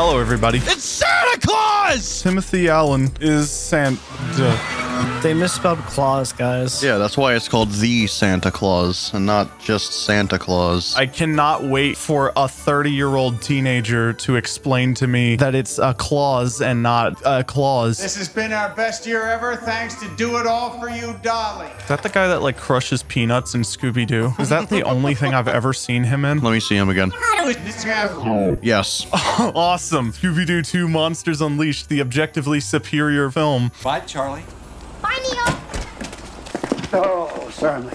Hello, everybody. It's Santa Claus! Timothy Allen is Santa. They misspelled Claus, guys. Yeah, that's why it's called The Santa Clause and not just Santa Claus. I cannot wait for a 30-year-old teenager to explain to me that it's a clause and not a clause. This has been our best year ever, thanks to Do It All For You, Dolly. Is that the guy that, like, crushes peanuts in Scooby-Doo? Is that the only thing I've ever seen him in? Let me see him again. Yes. Awesome. Tooby Doo 2 Monsters Unleashed, the objectively superior film. Bye, Charlie. Bye, Neal. Oh, certainly.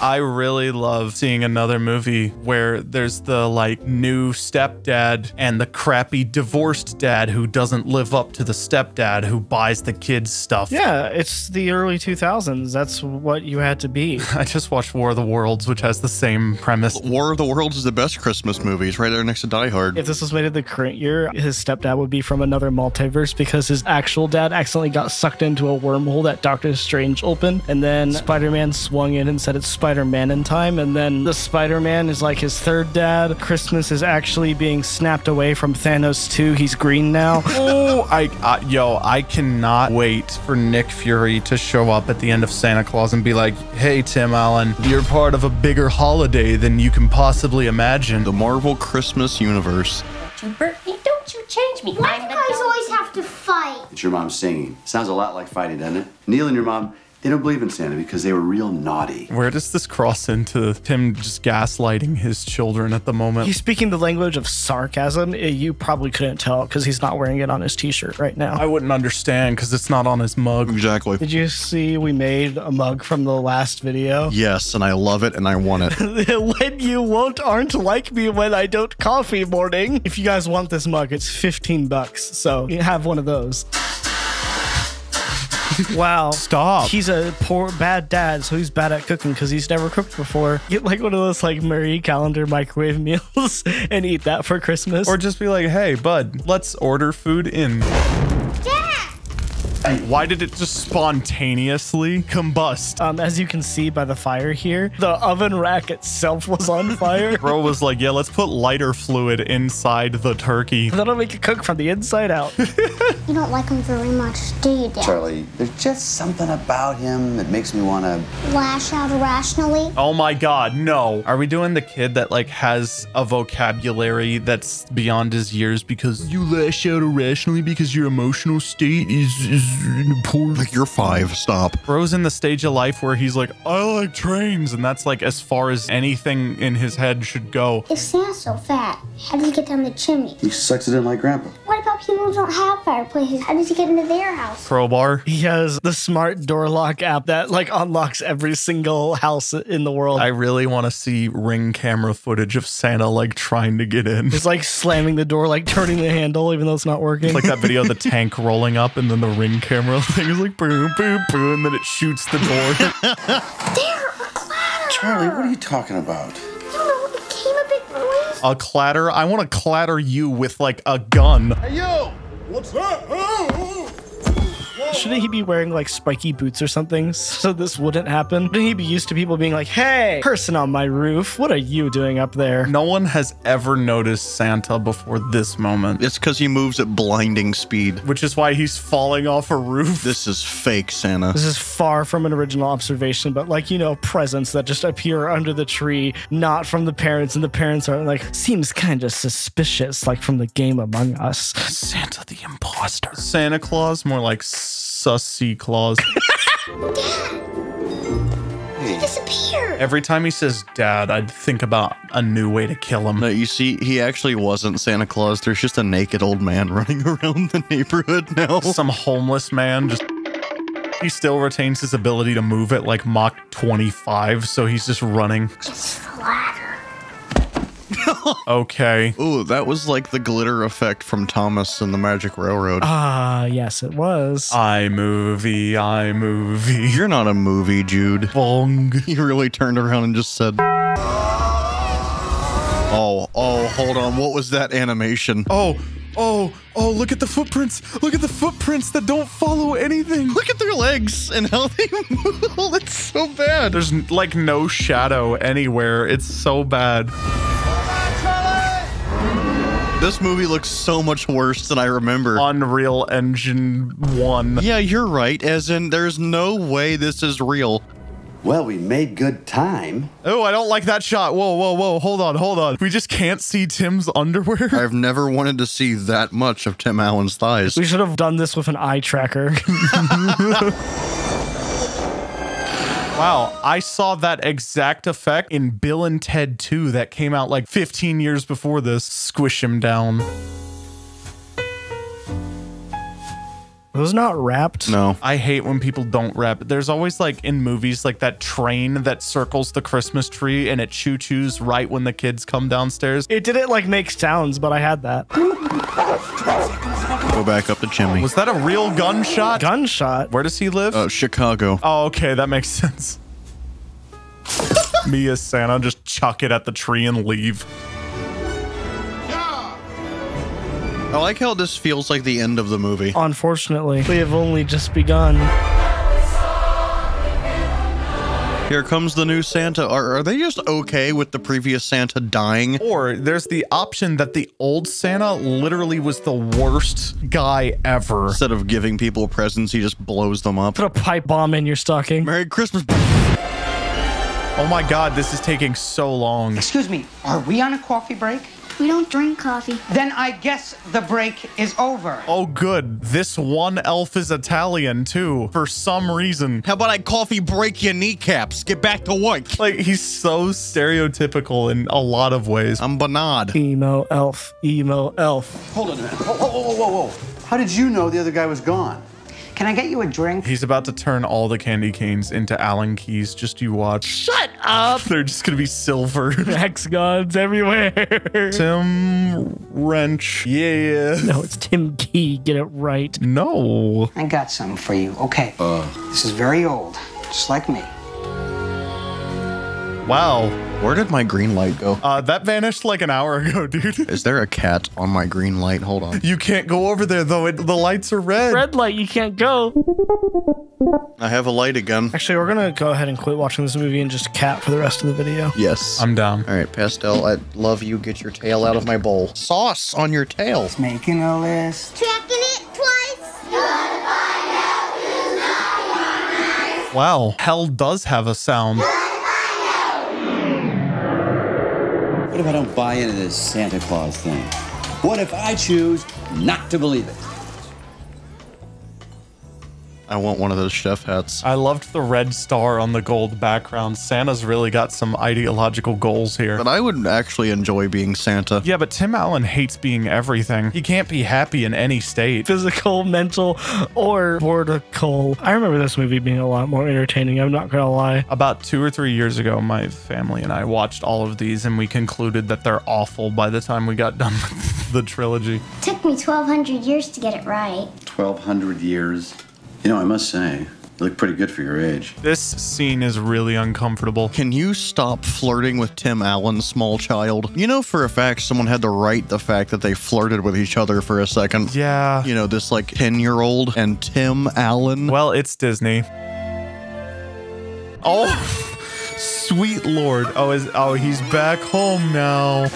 I really love seeing another movie where there's the, like, new stepdad and the crappy divorced dad who doesn't live up to the stepdad who buys the kids stuff. Yeah, it's the early 2000s. That's what you had to be. I just watched War of the Worlds, which has the same premise. War of the Worlds is the best Christmas movie. It's right there next to Die Hard. If this was made in the current year, his stepdad would be from another multiverse because his actual dad accidentally got sucked into a wormhole that Doctor Strange opened, and then Spider-Man swung in and said it's Spider-Man in time, and then the Spider-Man is like his third dad. Christmas is actually being snapped away from Thanos 2. He's green now. Oh, I cannot wait for Nick Fury to show up at the end of Santa Claus and be like, hey, Tim Allen, you're part of a bigger holiday than you can possibly imagine. The Marvel Christmas universe. Don't you hurt me, don't you change me. Why do you guys always have to fight? It's your mom singing. Sounds a lot like fighting, doesn't it? Neal and your mom, they don't believe in Santa because they were real naughty. Where does this cross into him just gaslighting his children at the moment? He's speaking the language of sarcasm. You probably couldn't tell because he's not wearing it on his t-shirt right now. I wouldn't understand because it's not on his mug. Exactly. Did you see we made a mug from the last video? Yes, and I love it and I want it. When you won't aren't like me when I don't coffee morning. If you guys want this mug, it's 15 bucks. So you have one of those. Wow. Stop. He's a poor, bad dad, so he's bad at cooking because he's never cooked before. Get like one of those like Marie Callender microwave meals and eat that for Christmas. Or just be like, hey, bud, let's order food in. Why did it just spontaneously combust? As you can see by the fire here, the oven rack itself was on fire. Bro was like, yeah, let's put lighter fluid inside the turkey. That'll make it cook from the inside out. You don't like him very much, do you, Dad? Charlie, there's just something about him that makes me want to lash out irrationally. Oh my God, no. Are we doing the kid that like has a vocabulary that's beyond his years because you lash out irrationally because your emotional state is poor. Like, you're five. Stop. Bro's in the stage of life where he's like, I like trains. And that's like as far as anything in his head should go. If Santa's so fat, how does he get down the chimney? He sucks it in like Grandpa. What about people who don't have fireplaces? How does he get into their house? Crowbar. He has the smart door lock app that like unlocks every single house in the world. I really want to see ring camera footage of Santa like trying to get in. It's like slamming the door, like turning the handle, even though it's not working. It's like that video of the tank rolling up and then the ring camera thing is like boom, boom, boom, and then it shoots the door. There, a clatter! Charlie, what are you talking about? You know, it came a big noise. A clatter? I want to clatter you with like a gun. Hey, yo! What's that? Oh! Shouldn't he be wearing like spiky boots or something so this wouldn't happen? Shouldn't he be used to people being like, hey, person on my roof, what are you doing up there? No one has ever noticed Santa before this moment. It's because he moves at blinding speed. Which is why he's falling off a roof. This is fake Santa. This is far from an original observation, but like, you know, presents that just appear under the tree, not from the parents, and the parents are like, seems kind of suspicious, like from the game Among Us. Santa the imposter. Santa Claus, more like Sussy Claus. Dad, he disappeared. Every time he says Dad, I'd think about a new way to kill him. No, you see, he actually wasn't Santa Claus. There's just a naked old man running around the neighborhood now. Some homeless man just... He still retains his ability to move at like Mach 25, so he's just running. It's the ladder. Okay. Ooh, that was like the glitter effect from Thomas and the Magic Railroad. Ah, yes, it was. iMovie, iMovie. You're not a movie, Jude. Bong. He really turned around and just said... Oh, hold on. What was that animation? Oh, look at the footprints. Look at the footprints that don't follow anything. Look at their legs and how they move. It's so bad. There's like no shadow anywhere. It's so bad. This movie looks so much worse than I remember. Unreal Engine 1. Yeah, you're right. As in, there's no way this is real. Well, we made good time. Oh, I don't like that shot. Whoa, whoa, whoa. Hold on, hold on. We just can't see Tim's underwear. I've never wanted to see that much of Tim Allen's thighs. We should have done this with an eye tracker. Wow, I saw that exact effect in Bill and Ted 2 that came out like 15 years before this. Squish him down. Are those not wrapped? No. I hate when people don't wrap. There's always like in movies like that train that circles the Christmas tree and it choo-choos right when the kids come downstairs. It didn't like make sounds, but I had that. Go back up the chimney. Was that a real gunshot? Gunshot? Where does he live? Chicago. Oh, okay. That makes sense. Me as Santa, just chuck it at the tree and leave. I like how this feels like the end of the movie. Unfortunately, we have only just begun. Here comes the new Santa. Are they just okay with the previous Santa dying? Or there's the option that the old Santa literally was the worst guy ever. Instead of giving people presents, he just blows them up. Put a pipe bomb in your stocking. Merry Christmas. Oh my God, this is taking so long. Excuse me, are we on a coffee break? We don't drink coffee. Then I guess the break is over. Oh, good. This one elf is Italian, too, for some reason. How about I coffee break your kneecaps? Get back to work. Like, he's so stereotypical in a lot of ways. I'm Bernard. Emo elf. Emo elf. Hold on a minute. Whoa, whoa, whoa, whoa. How did you know the other guy was gone? Can I get you a drink? He's about to turn all the candy canes into Allen keys. Just you watch. Shut up. They're just going to be silver. Hexagons everywhere. Tim Wrench. Yeah. No, it's Tim Key. Get it right. No. I got something for you. Okay. This is very old. Just like me. Wow. Where did my green light go? That vanished like an hour ago, dude. Is there a cat on my green light? Hold on. You can't go over there, though. The lights are red. Red light, you can't go. I have a light again. Actually, we're going to go ahead and quit watching this movie and just cat for the rest of the video. Yes. I'm down. All right, Pastel, I love you. Get your tail out of my bowl. Sauce on your tail. It's making a list. Checking it twice. Wow. Hell does have a sound. What if I don't buy into this Santa Claus thing? What if I choose not to believe it? I want one of those chef hats. I loved the red star on the gold background. Santa's really got some ideological goals here. But I would actually enjoy being Santa. Yeah, but Tim Allen hates being everything. He can't be happy in any state. Physical, mental, or political. I remember this movie being a lot more entertaining. I'm not going to lie. About 2 or 3 years ago, my family and I watched all of these, and we concluded that they're awful by the time we got done with the trilogy. It took me 1,200 years to get it right. 1,200 years. You know, I must say, you look pretty good for your age. This scene is really uncomfortable. Can you stop flirting with Tim Allen, small child? You know, for a fact, someone had to write the fact that they flirted with each other for a second. Yeah. You know, this like 10-year-old and Tim Allen. Well, it's Disney. Oh, sweet Lord. Oh, he's back home now.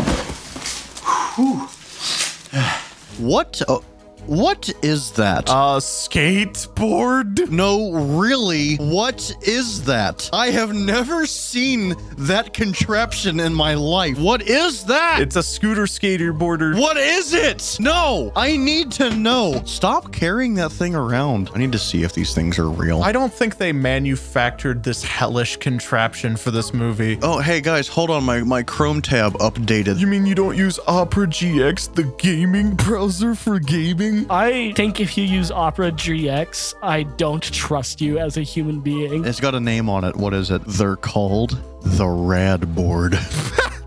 What? Oh. What is that? A skateboard? No, really, what is that? I have never seen that contraption in my life. What is that? It's a scooter skateboarder. What is it? No, I need to know. Stop carrying that thing around. I need to see if these things are real. I don't think they manufactured this hellish contraption for this movie. Oh, hey guys, hold on. My Chrome tab updated. You mean you don't use Opera GX, the gaming browser for gaming? I think if you use Opera GX, I don't trust you as a human being. It's got a name on it. What is it? They're called the Radboard.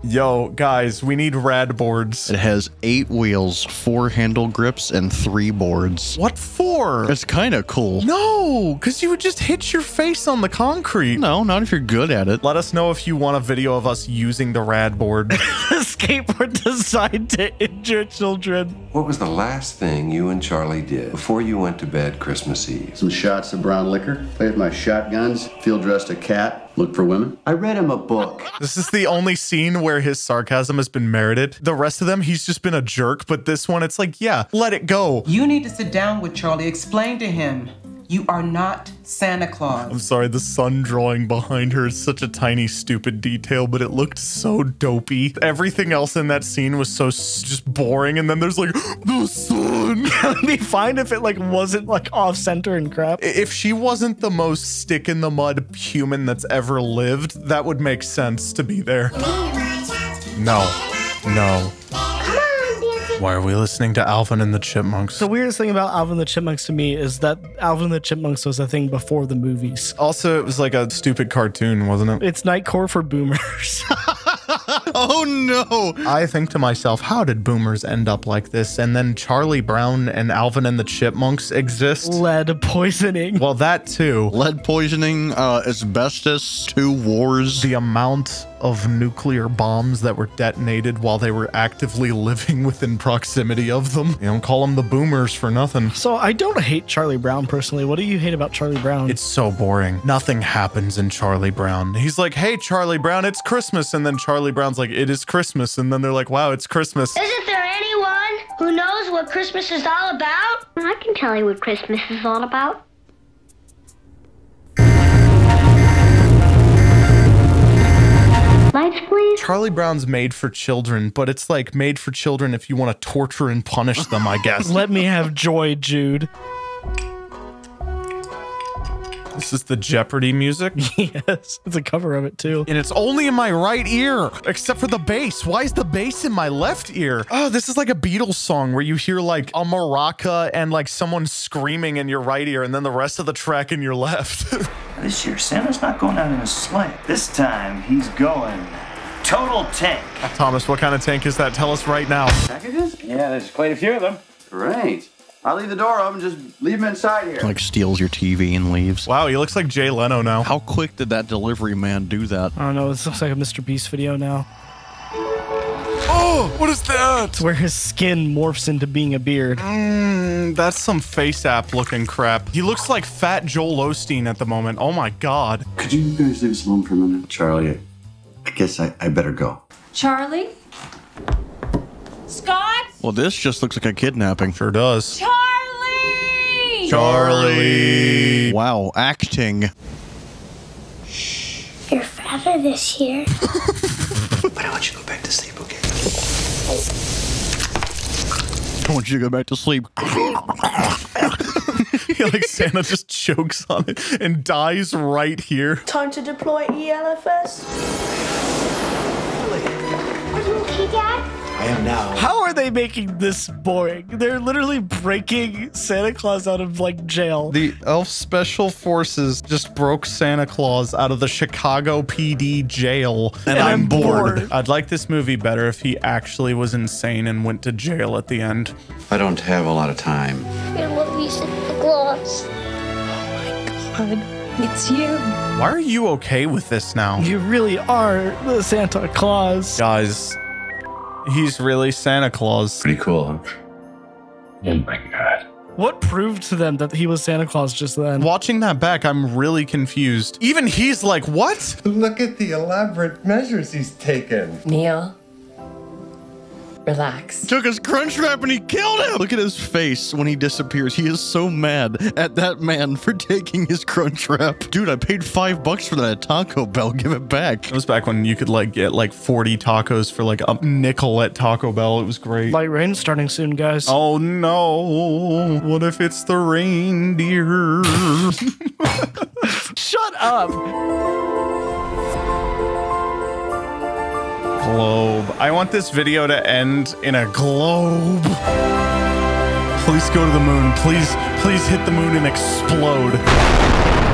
Yo, guys, we need Radboards. It has 8 wheels, 4 handle grips, and 3 boards. What for? It's kind of cool. No, because you would just hit your face on the concrete. No, not if you're good at it. Let us know if you want a video of us using the Radboard. This escape were designed to injure children. What was the last thing you and Charlie did before you went to bed Christmas Eve? Some shots of brown liquor, played with my shotguns, field dressed a cat, looked for women. I read him a book. This is the only scene where his sarcasm has been merited. The rest of them, he's just been a jerk, but this one, it's like, yeah, let it go. You need to sit down with Charlie, explain to him. You are not Santa Claus. I'm sorry, the sun drawing behind her is such a tiny, stupid detail, but it looked so dopey. Everything else in that scene was so just boring, and then there's like, the sun! It'd be fine if it like wasn't like off-center and crap. If she wasn't the most stick-in-the-mud human that's ever lived, that would make sense to be there. No. No. Why are we listening to Alvin and the Chipmunks? The weirdest thing about Alvin and the Chipmunks to me is that Alvin and the Chipmunks was a thing before the movies. Also, it was like a stupid cartoon, wasn't it? It's Nightcore for boomers. Oh no! I think to myself, how did boomers end up like this? And then Charlie Brown and Alvin and the Chipmunks exist. Lead poisoning. Well, that too. Lead poisoning, asbestos, 2 wars. The amount of nuclear bombs that were detonated while they were actively living within proximity of them. You don't call them the boomers for nothing. So I don't hate Charlie Brown personally. What do you hate about Charlie Brown? It's so boring. Nothing happens in Charlie Brown. He's like, hey, Charlie Brown, it's Christmas. And then Charlie Brown's like, it is Christmas. And then they're like, wow, it's Christmas. Isn't there anyone who knows what Christmas is all about? I can tell you what Christmas is all about. Lights, please. Charlie Brown's made for children, but it's like made for children if you want to torture and punish them, I guess. Let me have joy, Jude. This is the Jeopardy music? Yes, it's a cover of it too. And it's only in my right ear, except for the bass. Why is the bass in my left ear? Oh, this is like a Beatles song where you hear like a maraca and like someone screaming in your right ear and then the rest of the track in your left. This year, Santa's not going out in a sleigh. This time, he's going total tank. Thomas, what kind of tank is that? Tell us right now. Packages? Yeah, there's quite a few of them. Great. I'll leave the door open, just leave him inside here. Like steals your TV and leaves. Wow, he looks like Jay Leno now. How quick did that delivery man do that? I don't know, this looks like a Mr. Beast video now. Oh, what is that? It's where his skin morphs into being a beard. That's some Face App looking crap. He looks like fat Joel Osteen at the moment. Oh my God. Could you guys leave us alone for a minute? Charlie, I guess I better go. Charlie? Scott? Well, this just looks like a kidnapping. Sure does. Charlie! Charlie! Wow, acting. You're fatter this year. But I want you to go back to sleep, okay? I want you to go back to sleep. Yeah, like Santa just chokes on it and dies right here. Time to deploy ELFS. Are you okay, Dad? I am now. How are they making this boring? They're literally breaking Santa Claus out of like jail. The elf special forces just broke Santa Claus out of the Chicago PD jail. And I'm bored. I'd like this movie better if he actually was insane and went to jail at the end. I don't have a lot of time. You're what we said to Claus. Oh my God. It's you. Why are you okay with this now? You really are the Santa Claus. Guys. He's really Santa Claus. Pretty cool, huh? Oh my God. What proved to them that he was Santa Claus just then? Watching that back, I'm really confused. Even he's like, what? Look at the elaborate measures he's taken. Neal, relax. Took his crunch wrap and he killed him. Look at his face when he disappears. He is so mad at that man for taking his crunch wrap. Dude, I paid $5 for that Taco Bell. Give it back. It was back when you could like get like 40 tacos for like a nickel at Taco Bell. It was great. Light rain starting soon, guys. Oh no. What if it's the reindeer? Shut up. Globe. I want this video to end in a globe. Please go to the moon. Please hit the moon and explode.